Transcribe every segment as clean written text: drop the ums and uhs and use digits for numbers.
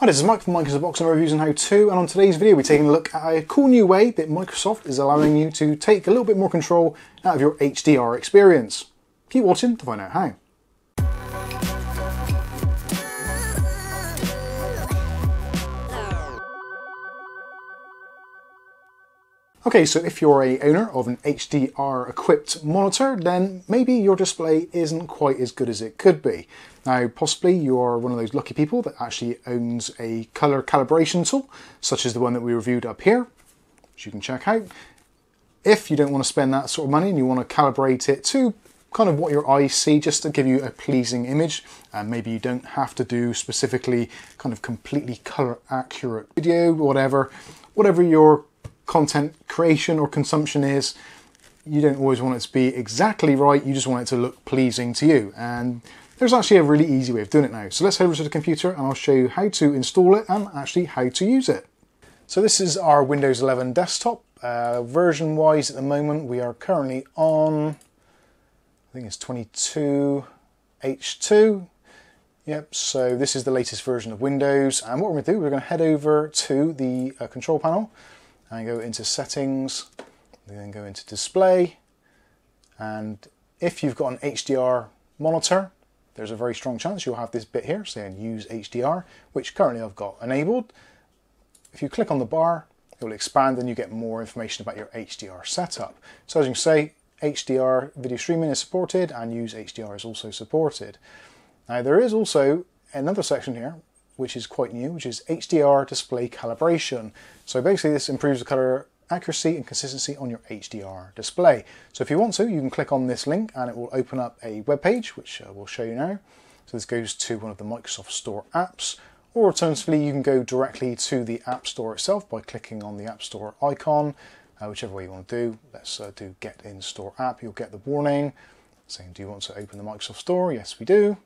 Hi, this is Mike from Mike's Unboxing, Reviews and How To, and on today's video we're taking a look at a cool new way that Microsoft is allowing you to take a little bit more control out of your HDR experience. Keep watching to find out how. Okay, so if you're an owner of an HDR equipped monitor, then maybe your display isn't quite as good as it could be. Now, possibly you're one of those lucky people that actually owns a color calibration tool, such as the one that we reviewed up here, which you can check out. If you don't want to spend that sort of money and you want to calibrate it to kind of what your eyes see, just to give you a pleasing image, and maybe you don't have to do specifically kind of completely color accurate video, whatever your content creation or consumption is, you don't always want it to be exactly right, you just want it to look pleasing to you. And there's actually a really easy way of doing it now. So let's head over to the computer and I'll show you how to install it and actually how to use it. So this is our Windows 11 desktop. Version wise at the moment we are currently on, I think it's 22H2. Yep, so this is the latest version of Windows, and what we're going to do, we're going to head over to the control panel and go into settings, and then go into display. And if you've got an HDR monitor, there's a very strong chance you'll have this bit here saying use HDR, which currently I've got enabled. If you click on the bar, it will expand and you get more information about your HDR setup. So as you can see, HDR video streaming is supported and use HDR is also supported. Now there is also another section here which is quite new, which is HDR display calibration. So basically this improves the color accuracy and consistency on your HDR display. So if you want to, you can click on this link and it will open up a web page, which I will show you now. So this goes to one of the Microsoft Store apps, or alternatively you can go directly to the App Store itself by clicking on the App Store icon, whichever way you want to do. Let's do Get In Store App. You'll get the warning saying, do you want to open the Microsoft Store? Yes, we do.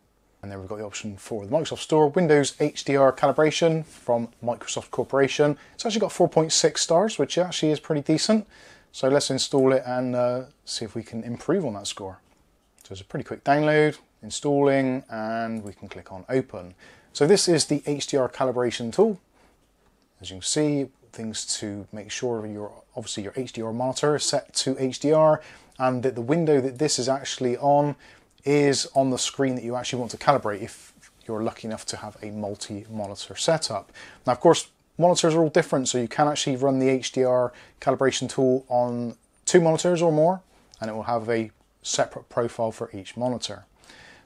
And then we've got the option for the Microsoft Store, Windows HDR Calibration from Microsoft Corporation. It's actually got 4.6 stars, which actually is pretty decent. So let's install it and see if we can improve on that score. So it's a pretty quick download, installing, and we can click on Open. So this is the HDR Calibration tool. As you can see, things to make sure your HDR monitor is set to HDR, and that the window that this is actually on is on the screen that you actually want to calibrate if you're lucky enough to have a multi-monitor setup. Now, of course, monitors are all different, so you can actually run the HDR calibration tool on two monitors or more, and it will have a separate profile for each monitor.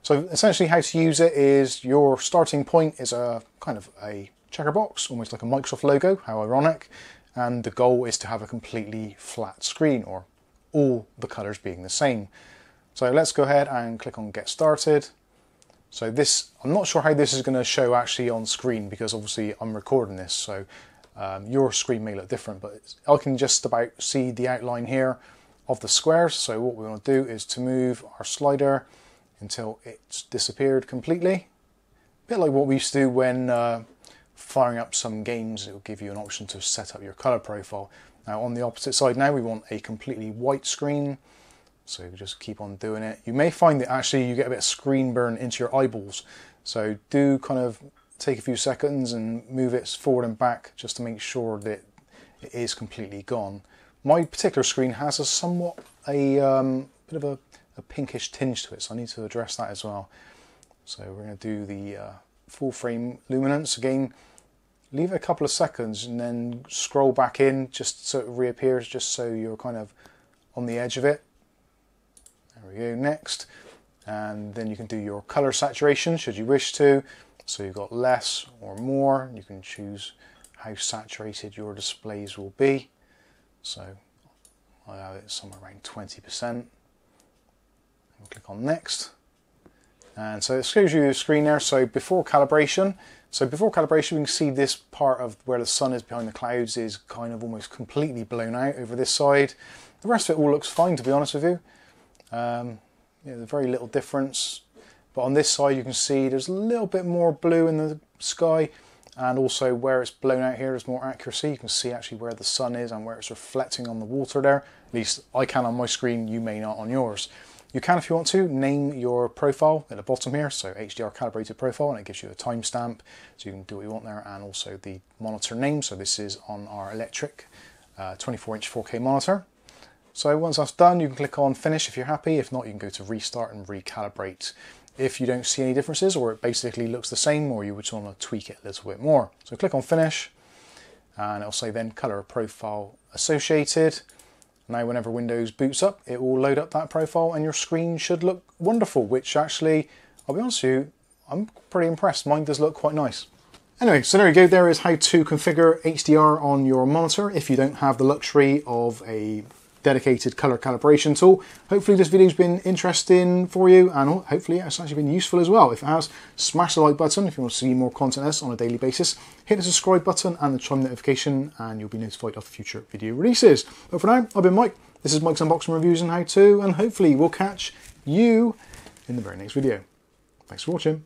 So essentially how to use it is your starting point is a kind of a checker box, almost like a Microsoft logo, how ironic, and the goal is to have a completely flat screen, or all the colors being the same. So let's go ahead and click on Get Started. So this, I'm not sure how this is going to show actually on screen, because obviously I'm recording this, so your screen may look different, but I can just about see the outline here of the squares. So what we want to do is to move our slider until it's disappeared completely. A bit like what we used to do when firing up some games, it will give you an option to set up your color profile. Now on the opposite side now, we want a completely white screen. So just keep on doing it. You may find that actually you get a bit of screen burn into your eyeballs. So do kind of take a few seconds and move it forward and back just to make sure that it is completely gone. My particular screen has a bit of a pinkish tinge to it, so I need to address that as well. So we're going to do the full frame luminance again. Leave it a couple of seconds and then scroll back in just so it reappears, just so you're kind of on the edge of it. There we go, next. And then you can do your color saturation should you wish to. So you've got less or more. You can choose how saturated your displays will be. So I'll have it somewhere around 20%. We'll click on next. And so it shows you the screen there. So before calibration, we can see this part of where the sun is behind the clouds is kind of almost completely blown out over this side. The rest of it all looks fine, to be honest with you. There's very little difference, but on this side you can see there's a little bit more blue in the sky, and also where it's blown out here there's more accuracy. You can see actually where the sun is and where it's reflecting on the water there. At least I can on my screen, you may not on yours. You can, if you want to, name your profile at the bottom here, so HDR Calibrated Profile, and it gives you a timestamp, so you can do what you want there, and also the monitor name. So this is on our electric 24-inch 4K monitor. So once that's done, you can click on Finish if you're happy. If not, you can go to Restart and Recalibrate if you don't see any differences, or it basically looks the same, or you would just want to tweak it a little bit more. So click on Finish, and it'll say then Color a Profile Associated. Now whenever Windows boots up, it will load up that profile and your screen should look wonderful, which actually, I'll be honest with you, I'm pretty impressed. Mine does look quite nice. Anyway, so there you go. There is how to configure HDR on your monitor if you don't have the luxury of a dedicated color calibration tool. Hopefully this video's been interesting for you, and hopefully it's actually been useful as well. If it has, smash the like button if you want to see more content like this on a daily basis. Hit the subscribe button and the chime notification, and you'll be notified of future video releases. But for now, I've been Mike. This is Mike's Unboxing, Reviews and How To, and hopefully we'll catch you in the very next video. Thanks for watching.